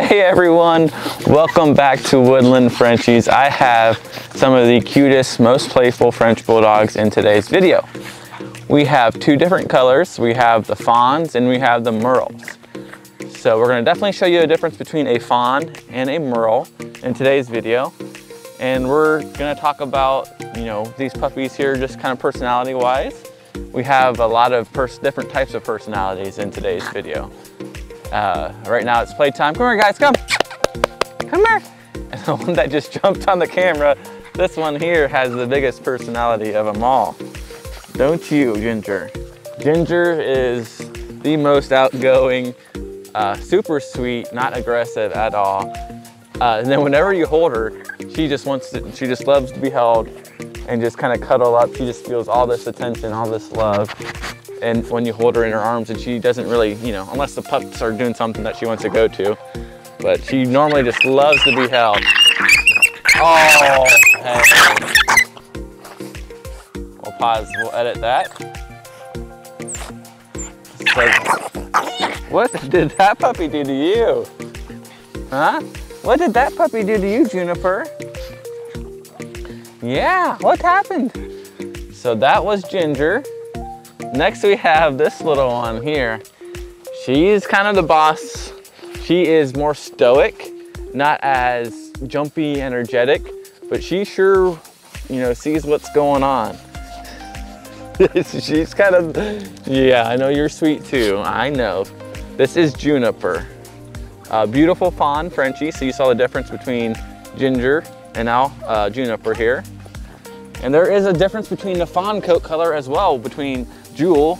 Hey everyone, welcome back to Woodland Frenchies. I have some of the cutest, most playful French Bulldogs in today's video. We have two different colors. We have the fawns and we have the merles. So we're gonna definitely show you a difference between a fawn and a merle in today's video. And we're gonna talk about, these puppies here, just kind of personality-wise. We have a lot of different types of personalities in today's video. Right now it's playtime. Come here guys, come. Come here. And the one that just jumped on the camera, this one here has the biggest personality of them all. Don't you, Ginger? Ginger is the most outgoing, super sweet, not aggressive at all. And then whenever you hold her, she just loves to be held and just kind of cuddle up. She just feels all this attention, all this love. And when you hold her in her arms, and she doesn't really, unless the pups are doing something that she wants to go to, but she normally just loves to be held. Oh, hey. We'll pause, we'll edit that. What did that puppy do to you? Huh? What did that puppy do to you, Juniper? Yeah, what happened? So that was Ginger. Next we have this little one here. She is kind of the boss. She is more stoic, not as jumpy, energetic, but she sure, sees what's going on. She's kind of, yeah, I know you're sweet too, I know. This is Juniper, a beautiful fawn Frenchie. So you saw the difference between Ginger and now Juniper here. And there is a difference between the fawn coat color as well, between Jewel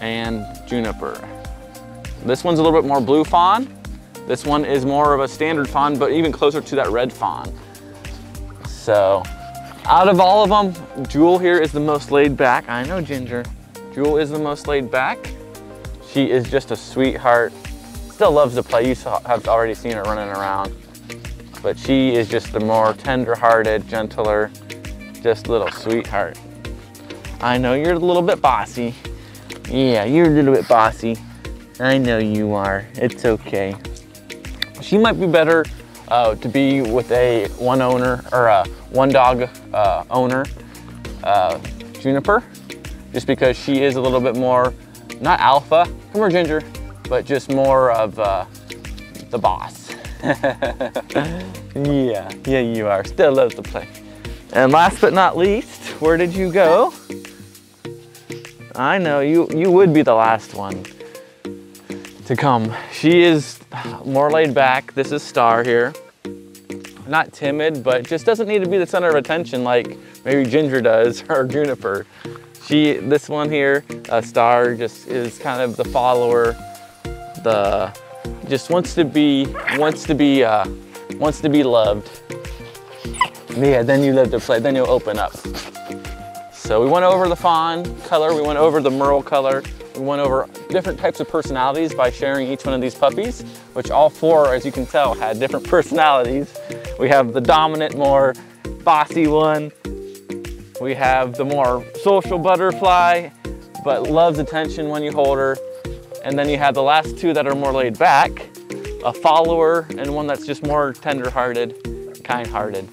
and Juniper. This one's a little bit more blue fawn. This one is more of a standard fawn, but even closer to that red fawn. So out of all of them, Jewel here is the most laid back. I know, Ginger. Jewel is the most laid back. She is just a sweetheart. Still loves to play. You have already seen her running around, but she is just the more tender-hearted, gentler, just little sweetheart. I know you're a little bit bossy. Yeah, you're a little bit bossy. I know you are, it's okay. She might be better to be with a one owner or a one dog owner, Juniper, just because she is a little bit more, not alpha, come here Ginger, but just more of the boss. Yeah, you are. Still loves to play. And last but not least, where did you go? I know, you would be the last one to come. She is more laid back. This is Star here. Not timid, but just doesn't need to be the center of attention like maybe Ginger does or Juniper. This one here, Star, just is kind of the follower, just wants to be loved. Yeah, then you love to play, then you'll open up. So we went over the fawn color, we went over the merle color, we went over different types of personalities by sharing each one of these puppies, which all four, as you can tell, had different personalities. We have the dominant, more bossy one. We have the more social butterfly, but loves attention when you hold her. And then you have the last two that are more laid back, a follower and one that's just more tender-hearted, kind-hearted.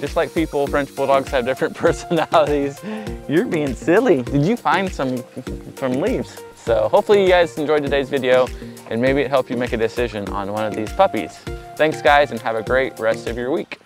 Just like people, French Bulldogs have different personalities. You're being silly. Did you find some leaves? So hopefully you guys enjoyed today's video and maybe it helped you make a decision on one of these puppies. Thanks guys and have a great rest of your week.